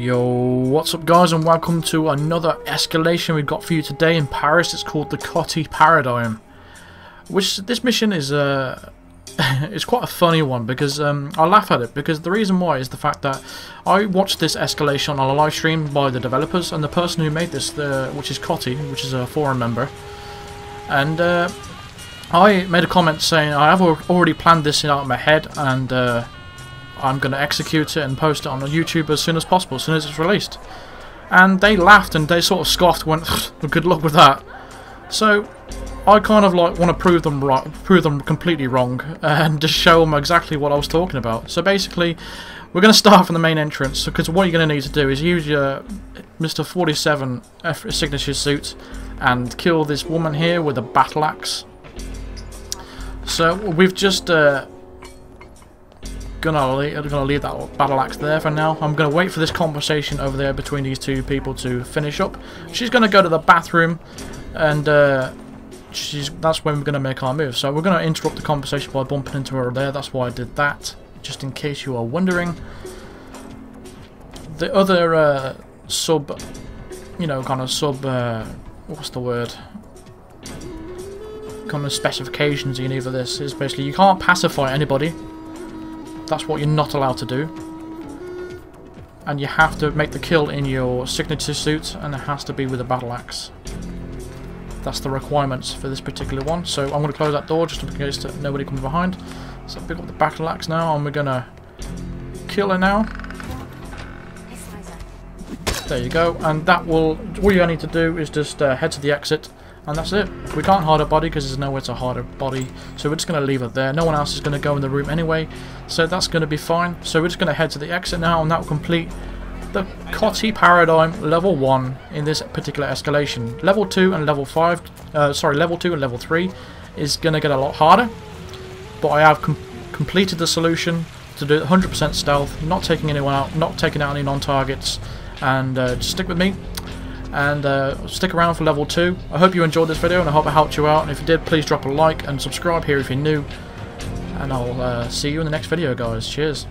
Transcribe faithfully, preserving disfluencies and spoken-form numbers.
Yo, what's up guys, and welcome to another escalation we've got for you today in Paris. It's called the Kotti paradigm, which this mission is uh, it's quite a funny one because um, I laugh at it because the reason why is the fact that I watched this escalation on a live stream by the developers and the person who made this, the, which is Kotti, which is a forum member, and uh, I made a comment saying I have already planned this out in my head and uh, I'm going to execute it and post it on YouTube as soon as possible, as soon as it's released. And they laughed and they sort of scoffed, went, "Good luck with that." So I kind of like want to prove them right, prove them completely wrong, and just show them exactly what I was talking about. So basically, we're going to start from the main entrance because what you're going to need to do is use your Mister forty-seven signature suit and kill this woman here with a battle axe. So we've just. Uh, Gonna leave, gonna leave that battle axe there for now. I'm gonna wait for this conversation over there between these two people to finish up. She's gonna go to the bathroom, and uh, she's that's when we're gonna make our move. So we're gonna interrupt the conversation by bumping into her there. That's why I did that, just in case you are wondering. The other uh, sub, you know, kind of sub, uh, what's the word? Kind of specifications you need for this is basically you can't pacify anybody. That's what you're not allowed to do, and you have to make the kill in your signature suit, and it has to be with a battle axe. That's the requirements for this particular one. So I'm going to close that door just in case nobody comes behind. So pick up the battle axe now, and we're going to kill her now. There you go, and that will. All you need to do is just uh, head to the exit. And that's it. We can't hide a body because there's nowhere to hide a body. So we're just going to leave it there. No one else is going to go in the room anyway. So that's going to be fine. So we're just going to head to the exit now. And that will complete the Kotti paradigm level one in this particular escalation. Level two and level five. Uh, sorry, level two and level three is going to get a lot harder. But I have com completed the solution to do one hundred percent stealth. Not taking anyone out. Not taking out any non-targets. And uh, just stick with me. And uh, stick around for level two. I hope you enjoyed this video and I hope I helped you out, and if you did, please drop a like and subscribe here if you're new, and I'll uh, see you in the next video guys. Cheers.